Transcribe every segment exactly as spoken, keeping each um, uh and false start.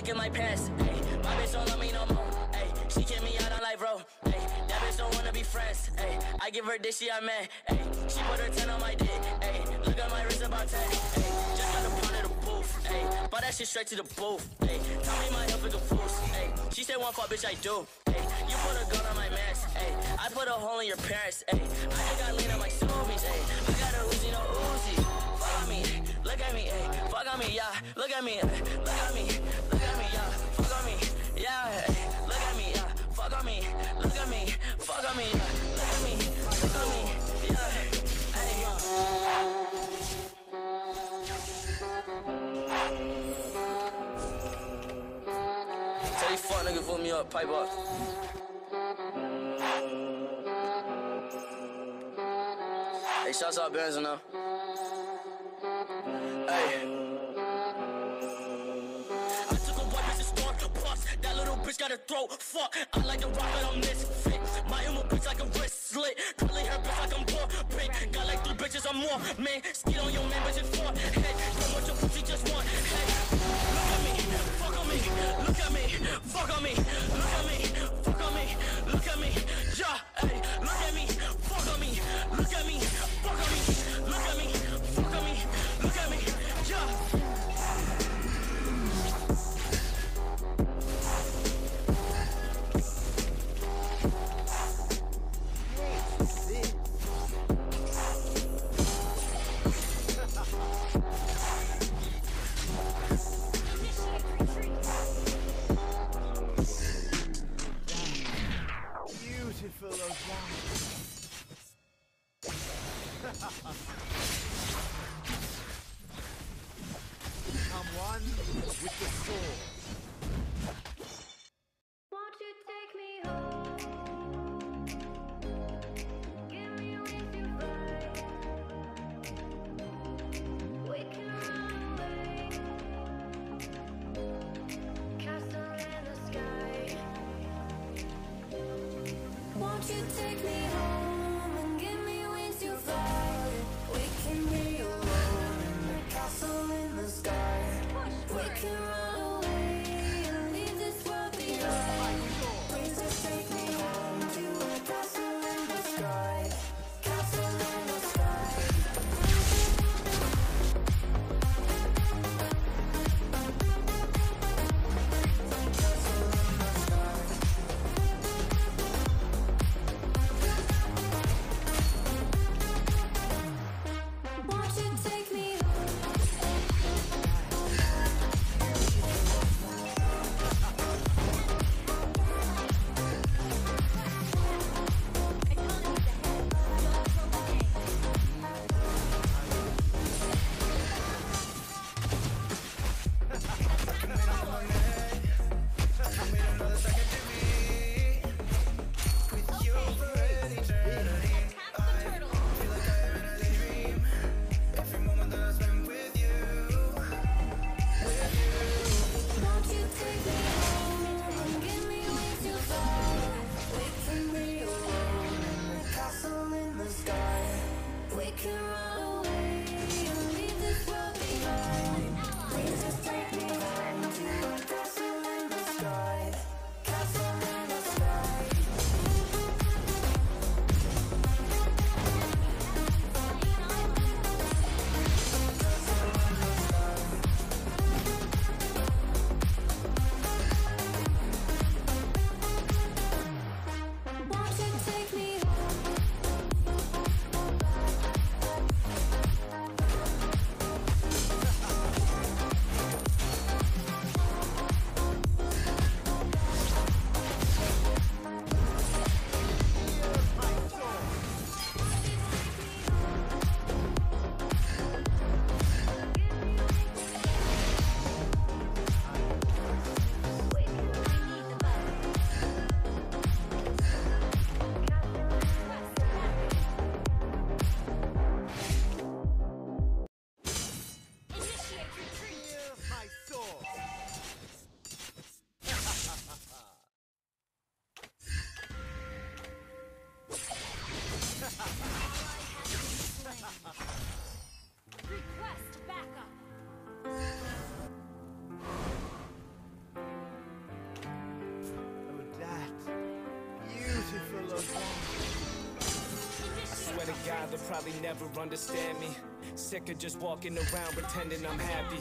dick in my pants. Ayy, my bitch don't love me no more. Ayy, she kick me out on life, bro. Ayy, that bitch don't wanna be friends. Ayy, I give her dick, she a man. Ayy, she put her ten on my dick. Ayy, look at my wrist about ten. Ayy, just got a pound of the booth. Ayy, bought that shit straight to the booth. Ayy, tell me my health is a fool. Ayy, she said one fuck, bitch, I do. Ayy, you put a gun on my mask. Ayy, I put a hole in your parents. Ayy, I just got lean on my zoomies. Ayy, I got a Uzi, no Uzi. Fuck me, look at me, ayy. Fuck on me, yeah. Look at me, ayy. Look at me, look at me, yeah. Fuck on me, yeah. Ayy, look at me, yeah. Fuck on me, look at me, fuck on me, yeah. Look at me, look at me, yeah. Ayy. Tell you fuck nigga, pull me up, pipe up. Hey, shouts out Benzo now. Hey. I took a wipe at the store, puffs. That little bitch got a throat, fuck. I like to rock but I'm misfit. My humor bitch like a wrist slit. Curly hair bitch like I'm poor, bitch. Got like three bitches or more, man. Skid on your man, bitch, it's four. Hey, don't want your pussy, just one. Hey, look at me, fuck on me. Look at me, fuck on me. Look at me, fuck on me. Look at me, yeah, hey. Look at me, fuck on me. Look at me, fuck on me. Look at me, fuck on me. Look at me, yeah. Become one with the soul. Won't you take me home? Give me with your fire. We can run away. Castle in the sky. Won't you take me home? guy that probably never understand me. Sick of just walking around pretending I'm happy.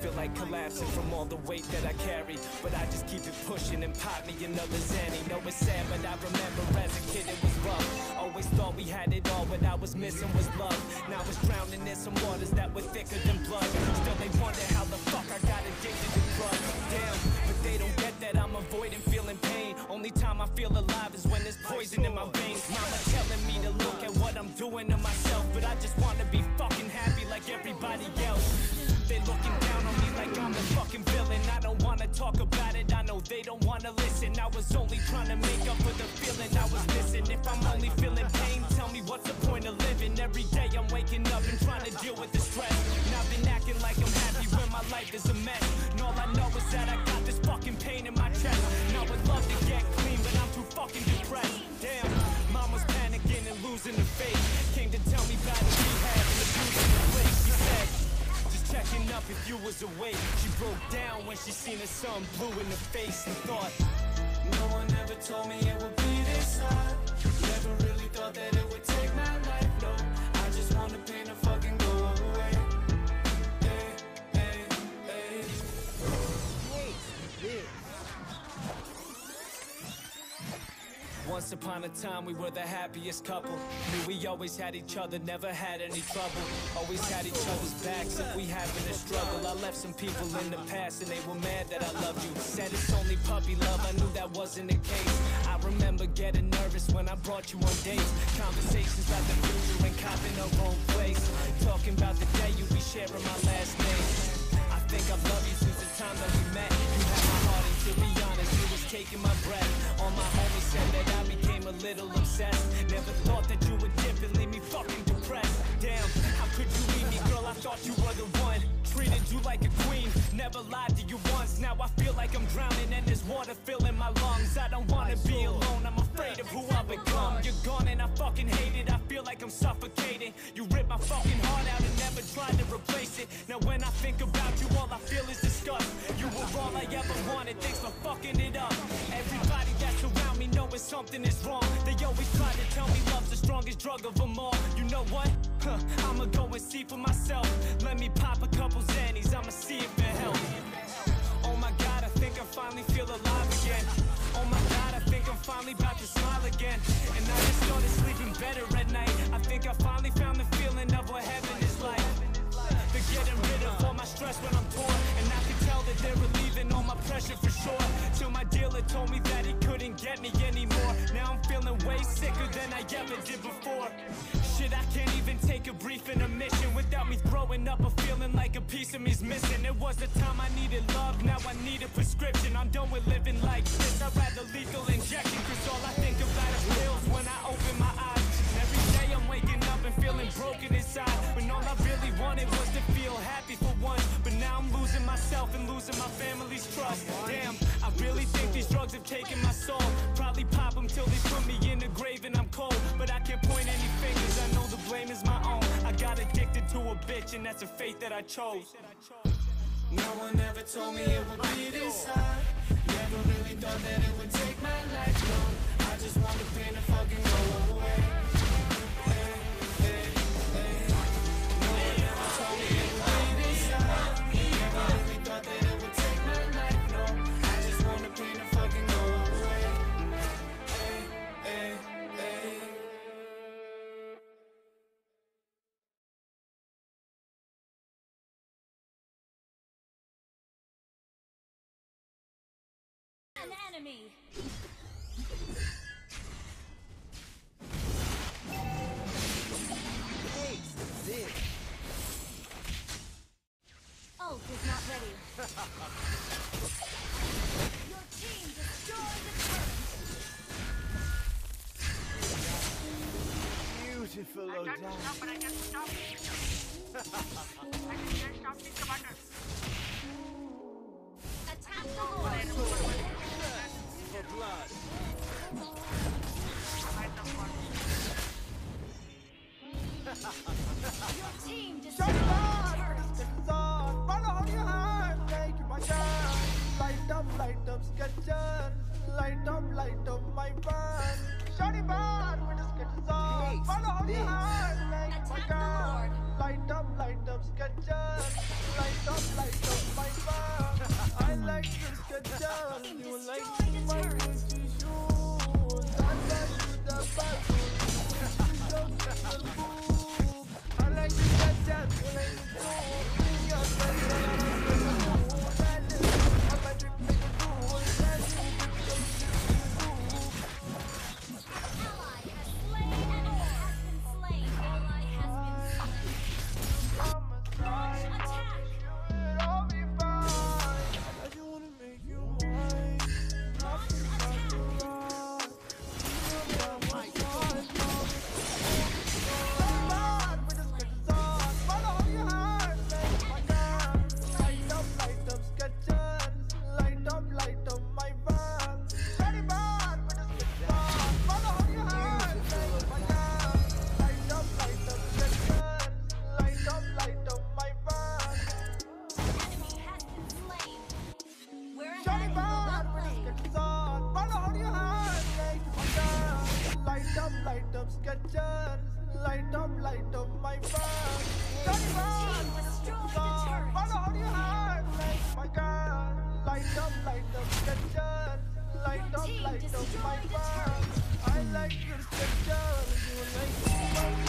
Feel like collapsing from all the weight that I carry, but I just keep it pushing and pop me another Zanny. No, it's sad, but I remember as a kid it was rough. Always thought we had it all, but I was missing was love. Now I was drowning in some waters that were thicker than blood. Still they wonder how the fuck I got addicted to drugs. Damn, but they don't get that I'm avoiding feeling pain. Only time I feel alive is when there's poison in my veins. Mama telling me to look at what I'm doing to myself, but I just wanna be fucking happy like everybody else. They're looking down on me like I'm the fucking villain. I don't wanna talk about it, I know they don't wanna listen. I was only trying to make up for the feeling I was missing. If I'm only feeling pain, tell me what's the point of living? Every day I'm waking up and trying to deal with the stress, and I've been acting like I'm happy when my life is a mess. And all I know is that I got this fucking pain in my chest. And I would love to get clean, but I'm too fucking depressed. Damn, mama's panicking and losing her faith. Came to tell me about the rehab and the booze in the place. She said, checking up if you was awake. She broke down when she seen her son blue in the face and thought, no one ever told me it would be this hard. Never really thought that it would take my life, no. I just want the pain to fucking go away. Hey, hey, hey. What's this? Once upon a time we were the happiest couple. We always had each other, never had any trouble. Always had each other's backs if we having a struggle. I left some people in the past and they were mad that I loved you. Said it's only puppy love, I knew that wasn't the case. I remember getting nervous when I brought you on dates. Conversations about the future and cop in the wrong place. Talking about the day you be sharing my last name. I think I've loved you since the time that we met. You had my heart and to be honest, you was taking my breath. All my homies said that I became a little obsessed. Never thought that you would dip and leave me fucking depressed. Damn, how could you leave me, girl? I thought you were the one. Treated you like a queen, never lied to you once. Now I feel like I'm drowning and there's water filling my lungs. I don't wanna be alone, I'm afraid of who I've become. You're gone and I fucking hate it, I feel like I'm suffocating. You ripped my fucking heart out and never tried to replace it. Now when I think about you, all I feel is disgust. You were all I ever wanted, thanks for fucking it up. Everybody that's around me knowing something is wrong. They always try to tell me love's the strongest drug of them all. You know what? Huh, I'ma go and see for myself. Let me pop a couple Xannies, I'ma see if it helps. Oh my God, I think I finally feel alive again. Oh my God, I think I'm finally about to smile again. And I just started sleeping better at night. I think I finally found the feeling of what heaven is like. They're getting rid of all my stress when I'm poor, and I can tell that they're relieving all my pressure for sure. Till my dealer told me that he couldn't get me anymore. Now I'm feeling way sicker than I ever did before. Shit, I can't even take a brief intermission without me throwing up or feeling like a piece of me's missing. It was the time I needed love, now I need a prescription. I'm done with living like this, I'd rather lethal injection. Cause all I think about is pills when I open my eyes. And every day I'm waking up and feeling broken inside, when all I really wanted was to feel happy for once. But now I'm losing myself and losing my family's trust. Damn, I really think these drugs have taken my soul. Probably pop them till they put me in the grave and I'm cold. But I can't point any fingers, I know the blame is my own. I got addicted to a bitch and that's a fate that I chose. No one ever told me it would be this hard. Never really thought that it would take my life, no. I just want the pain to fucking go away. Hey, hey, hey. No one ever told me it would be this hard. Never really thought that it would take my life, no. I just want the pain to fucking go away. Hey, hey, hey. An enemy. Ult is not ready. Your team destroyed the turret. Beautiful, Odai. I can't stop, but I can stop. I can just stop with the button. Attack the Lord. For blood. Your team destroyed the turret. It's on, run on your hand, thank you my God. Light up, light up, sketcher. Light up, light up, my fan. Shiny bar, with a sketch on, run on your hand. sketches. Light up, light up my fire. I like your sketches. You like my Gucci shoes. I like you the bathroom. I like your sketches. You like me too. Bring your sketches. I'm a drip make a fool. I'm a drip make a fool. Ally has slain. Enemy has been slain. Ally has been slain. Launch attack. It'll be fine. I just wanna make you mine. Launch attack. Light up, light up sketches. Light up, light up my fans. Very bad, but it's good fun. Follow how you hand, like my hand. Light up, light up sketches. Light up, light up my fans. Enemy has been slain. We're Very ahead. bad, but it's Well good fun. Follow how you hand, like my hand. Light up, light up sketches. Light up, light up my fans. Very bad, but it's good fun. Follow how you hand, like my hand. Light up, light up sketches. Light Your up, team light up my destroyed a fans. I like your sketches. You like my